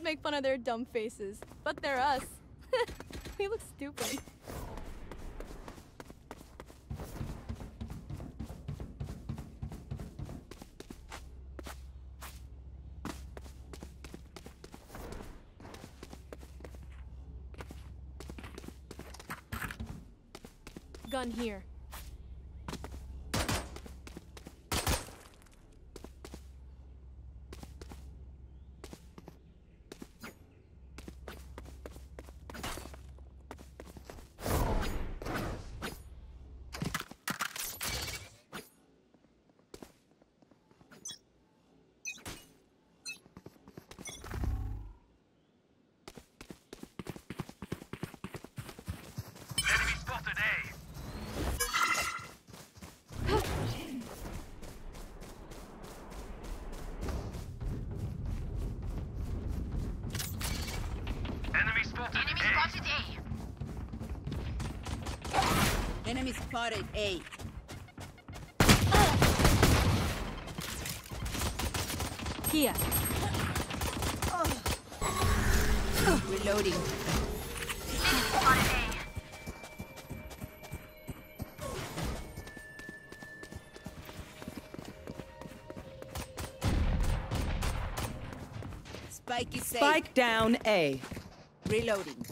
would make fun of their dumb faces, but they're us. We look stupid. Gun here. Enemy spotted A. Here. Reloading. Enemy spotted A. Spike is safe. Spike down A. Reloading.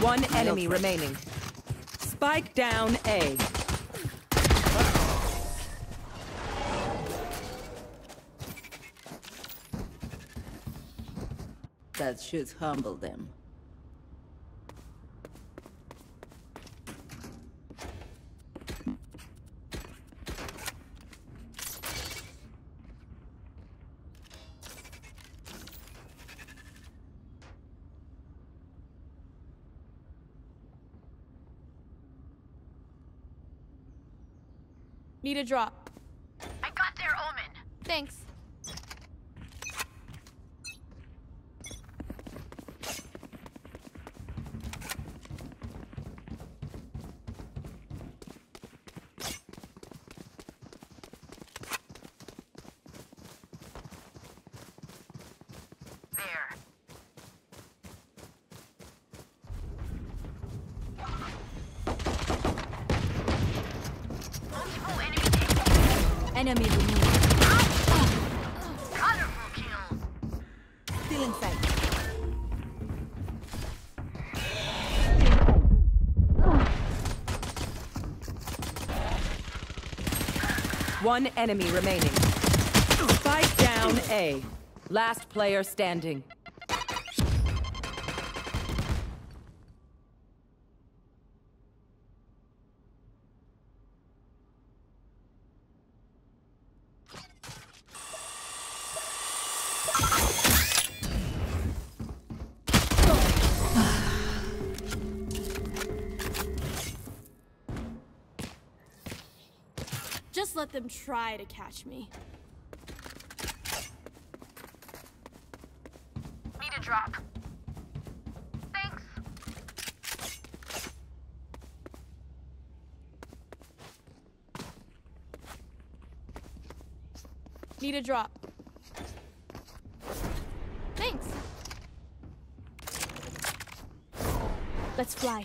One enemy remaining. Spike down A. That should humble them. Need a drop. I got their omen. Thanks. Enemy removed. Colorful kills. Still in sight. One enemy remaining. Spike down A. Last player standing. Just let them try to catch me. Need a drop. Thanks. Need a drop. Thanks. Let's fly.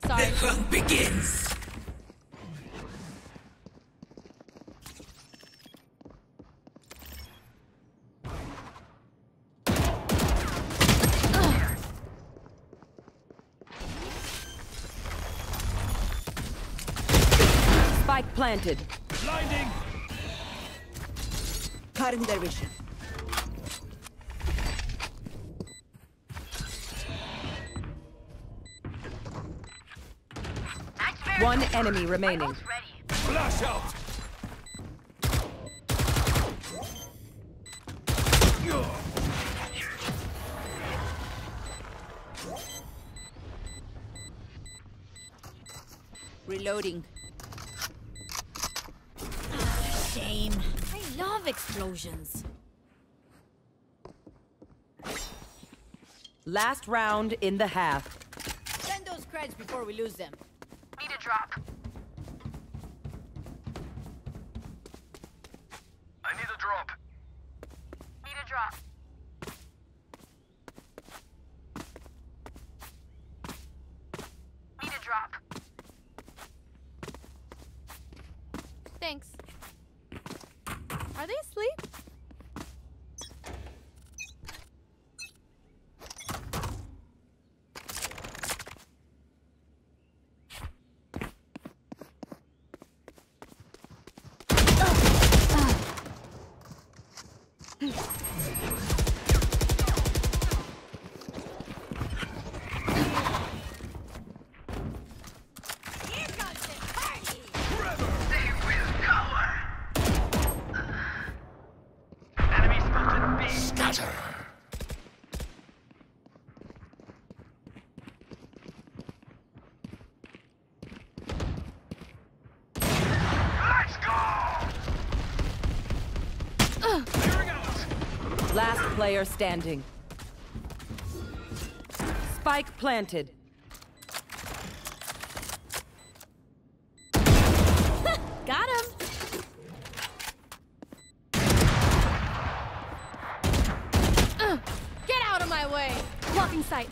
The hunt begins! Spike planted. Blinding! Cutting their vision. One enemy remaining. Flash out! Reloading. Shame. I love explosions. Last round in the half. Send those creds before we lose them. Need a drop. I need a drop. Need a drop. Need a drop. Thanks. Are they asleep? Last player standing. Spike planted. Got him. Get out of my way. Blocking sight.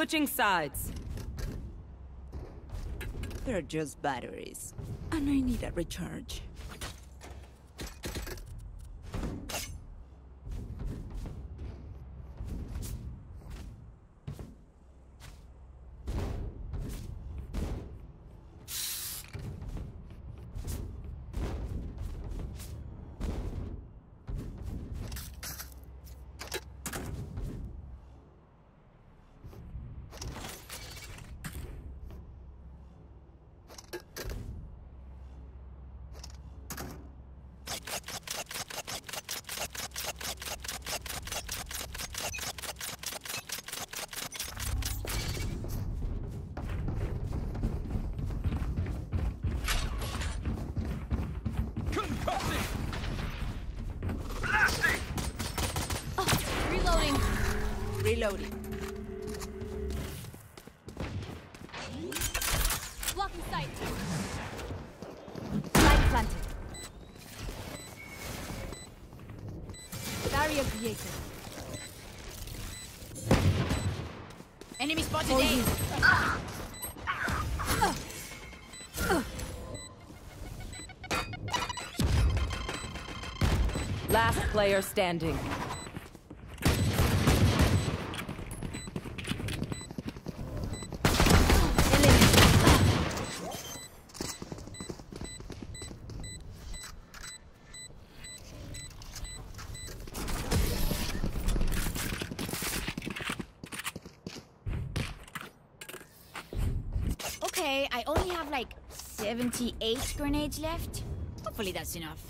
Switching sides. They're just batteries, and I need a recharge. Reloading. Blocking sight. Light planted. Barrier created. Enemy spotted. Last player standing. I only have like 78 grenades left. Hopefully that's enough.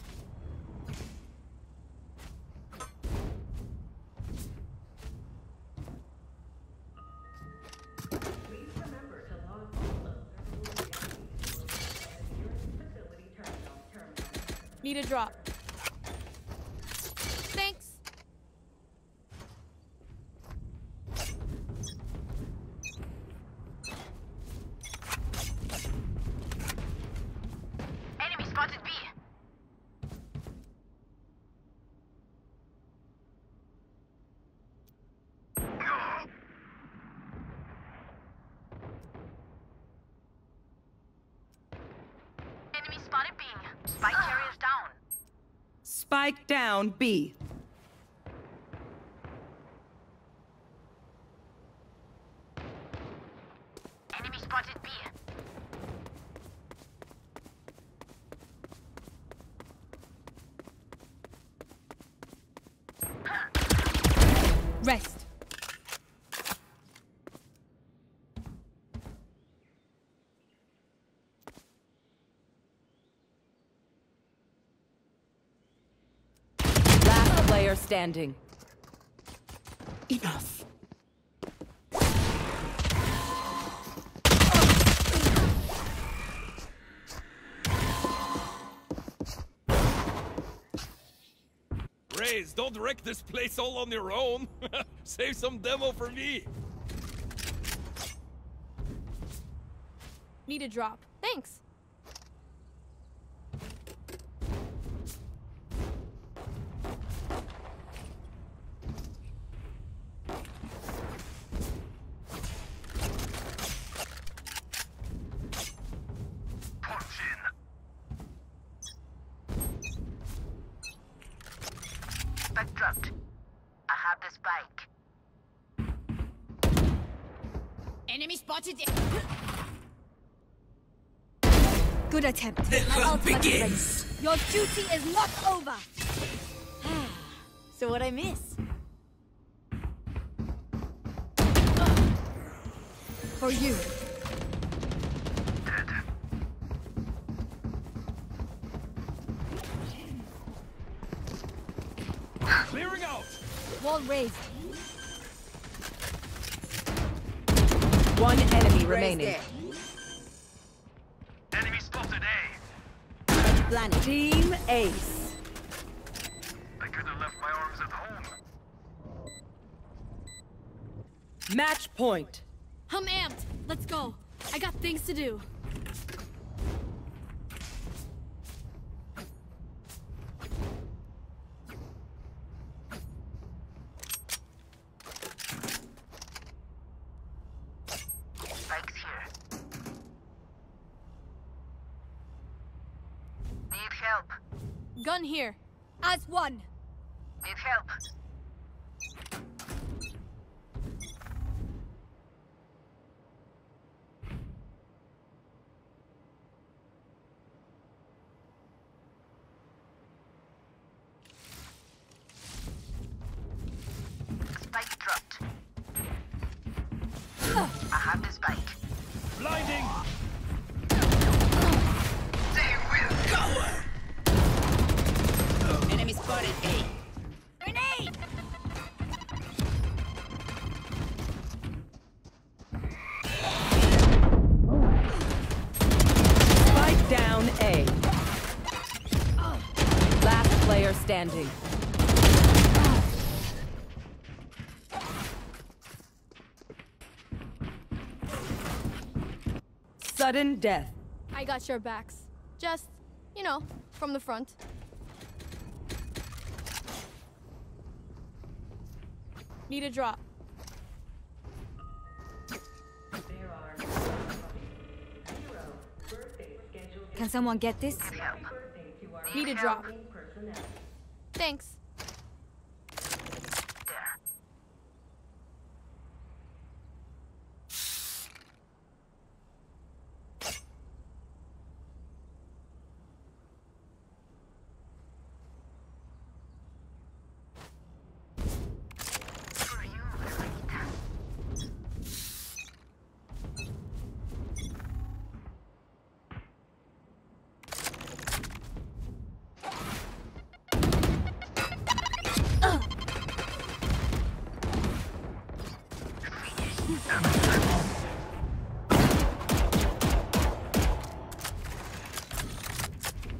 Need a drop. Thanks. Spike carriers down. Spike down B. Enemy spotted B. Rest. player standing. Enough. Reyes, don't wreck this place all on your own. Save some demo for me. Need a drop. Thanks. Dropped. I have this bike. Enemy spotted. Good attempt. The hunt begins. Your duty is not over. So what I miss? For you. Clearing out! Wall raised. One enemy remaining. Enemy spotted A. Planet. Team Ace. I could have left my arms at home. Match point. I'm amped. Let's go. I got things to do. Gun here. As one. Need help. Spike dropped. I have the spike. Blinding. They will go. Spotted eight. Grenade! Spike down A. Last player standing. Sudden death. I got your backs. Just, you know, from the front. Need a drop. Can someone get this? Need a drop. Thanks.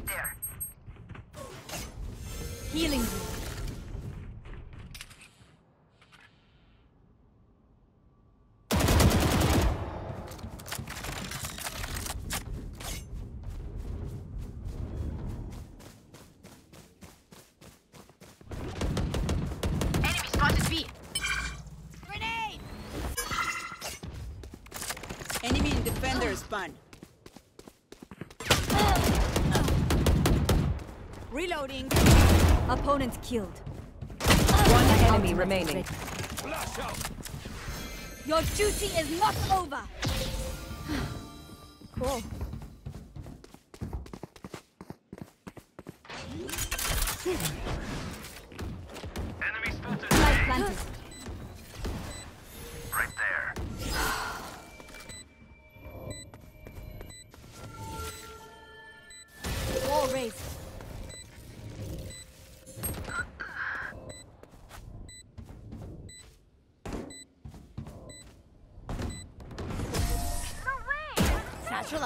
There. Healing. Enemy spotted B. Enemy and defender is spun. Reloading. Opponent killed. One enemy remaining. Flash out. Your duty is not over. Cool. Enemy spotted. Light planted. Right there. Wall raised.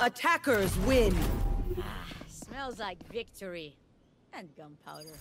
Attackers win. Smells like victory and gunpowder.